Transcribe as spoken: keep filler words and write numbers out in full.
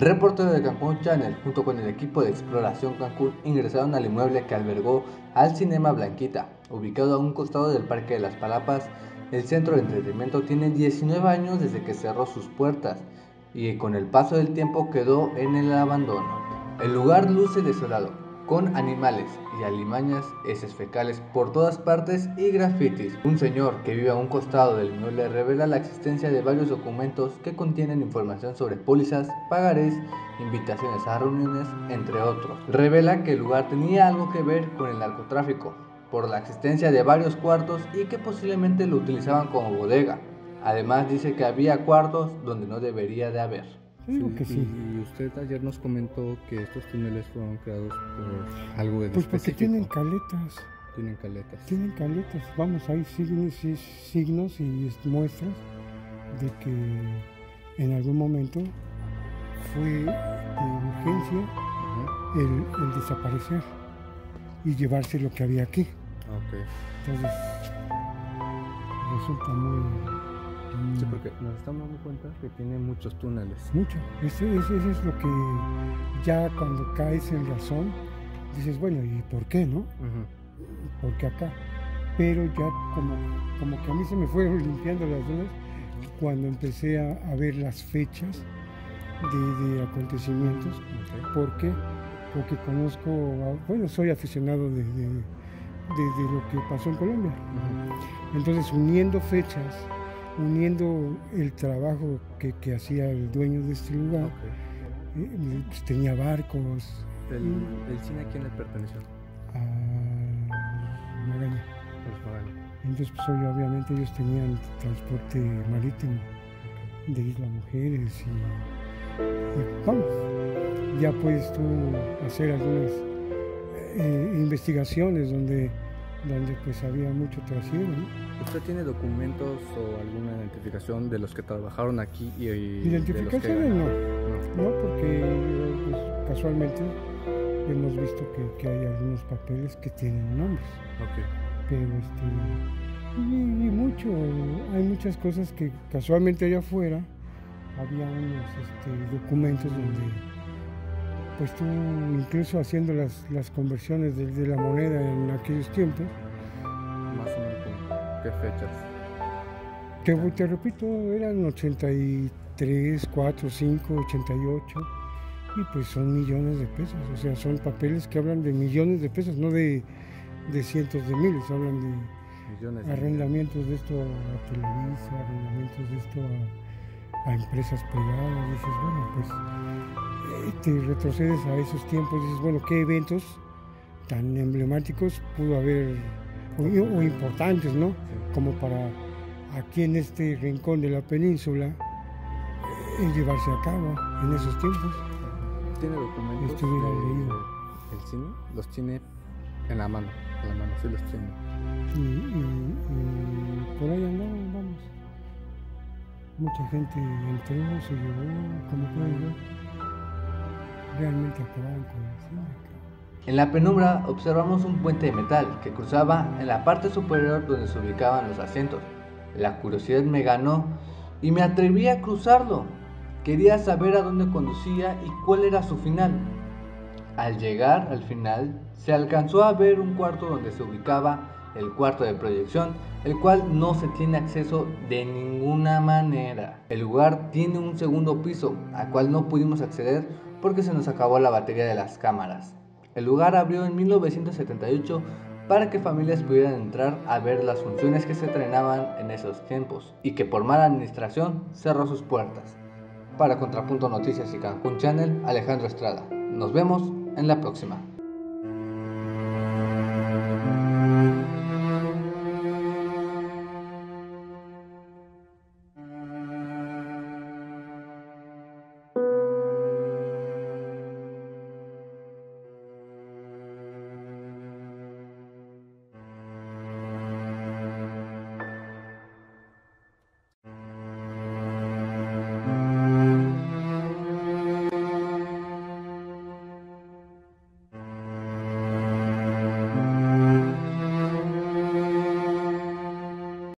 El reportero de Cancún Channel junto con el equipo de exploración Cancún ingresaron al inmueble que albergó al Cinema Blanquita, ubicado a un costado del Parque de las Palapas. El centro de entretenimiento tiene diecinueve años desde que cerró sus puertas y con el paso del tiempo quedó en el abandono. El lugar luce desolado, con animales y alimañas, heces fecales por todas partes y grafitis. Un señor que vive a un costado del inmueble revela la existencia de varios documentos que contienen información sobre pólizas, pagarés, invitaciones a reuniones, entre otros. Revela que el lugar tenía algo que ver con el narcotráfico, por la existencia de varios cuartos y que posiblemente lo utilizaban como bodega. Además dice que había cuartos donde no debería de haber. Sí, que sí. Y usted ayer nos comentó que estos túneles fueron creados por algo de... Pues porque tienen caletas. Tienen caletas. Tienen caletas. Vamos, hay signos y, signos y muestras de que en algún momento fue de urgencia el, el desaparecer y llevarse lo que había aquí. Okay. Entonces, resulta muy... Sí, porque nos estamos dando cuenta que tiene muchos túneles. Mucho. Eso, eso, eso es lo que ya cuando caes en razón, dices, bueno, ¿y por qué, no? Uh-huh. ¿Por qué acá? Pero ya como, como que a mí se me fueron limpiando las dudas cuando empecé a, a ver las fechas de, de acontecimientos. Okay. ¿Por qué? Porque conozco, a, bueno, soy aficionado de, de, de, de lo que pasó en Colombia. Uh-huh. Entonces, uniendo fechas, uniendo el trabajo que, que hacía el dueño de este lugar, okay. Pues tenía barcos. ¿El, y... el cine a quién le perteneció? A Magaña. Entonces, pues, obviamente ellos tenían transporte marítimo de Isla Mujeres y, y vamos, ya puedes tú hacer algunas eh, investigaciones donde... donde pues había mucho trasiego, ¿no? ¿Usted tiene documentos o alguna identificación de los que trabajaron aquí? Y, y ¿Identificaciones? De los que... no, no, no, porque pues, casualmente hemos visto que, que hay algunos papeles que tienen nombres. Okay. Pero este, y, y mucho, hay muchas cosas que casualmente allá afuera había unos este, documentos donde... pues tú, incluso haciendo las, las conversiones de, de la moneda en aquellos tiempos. ¿Más o menos qué fechas? Te, te repito, eran ochenta y tres, cuatro, cinco, ochenta y ocho, y pues son millones de pesos, o sea, son papeles que hablan de millones de pesos, no de, de cientos de miles, hablan de millones de arrendamientos de esto a Televisa, arrendamientos de esto a, a empresas privadas, y dices, bueno, pues... te retrocedes a esos tiempos y dices, bueno, qué eventos tan emblemáticos pudo haber, o, o importantes, ¿no? Como para aquí en este rincón de la península eh, llevarse a cabo en esos tiempos. ¿Tiene documentos? Estuviera leído. ¿El cine? Los tiene en la mano, en la mano, sí los tiene. Y, y, y por ahí andamos, vamos. Mucha gente entró, se llevó, como pueden ver. Realmente acabaron con el cine. En la penumbra observamos un puente de metal que cruzaba en la parte superior donde se ubicaban los asientos. La curiosidad me ganó y me atreví a cruzarlo. Quería saber a dónde conducía y cuál era su final. Al llegar al final se alcanzó a ver un cuarto donde se ubicaba el cuarto de proyección, el cual no se tiene acceso de ninguna manera. El lugar tiene un segundo piso al cual no pudimos acceder porque se nos acabó la batería de las cámaras. El lugar abrió en mil novecientos setenta y ocho para que familias pudieran entrar a ver las funciones que se estrenaban en esos tiempos y que por mala administración cerró sus puertas. Para Contrapunto Noticias y Cancún Channel, Alejandro Estrada. Nos vemos en la próxima.